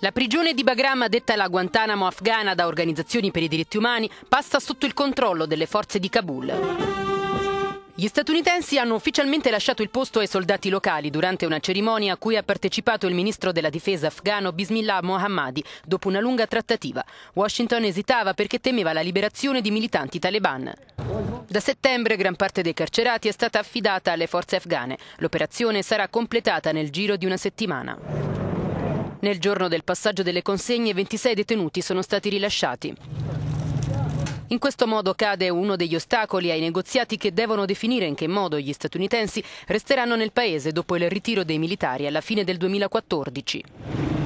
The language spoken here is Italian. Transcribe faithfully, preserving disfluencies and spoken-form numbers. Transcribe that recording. La prigione di Bagram, detta la Guantanamo afghana da organizzazioni per i diritti umani, passa sotto il controllo delle forze di Kabul. Gli statunitensi hanno ufficialmente lasciato il posto ai soldati locali durante una cerimonia a cui ha partecipato il ministro della difesa afghano Bismillah Mohammadi dopo una lunga trattativa. Washington esitava perché temeva la liberazione di militanti taliban. Da settembre gran parte dei carcerati è stata affidata alle forze afghane. L'operazione sarà completata nel giro di una settimana. Nel giorno del passaggio delle consegne, ventisei detenuti sono stati rilasciati. In questo modo cade uno degli ostacoli ai negoziati che devono definire in che modo gli statunitensi resteranno nel paese dopo il ritiro dei militari alla fine del duemilaquattordici.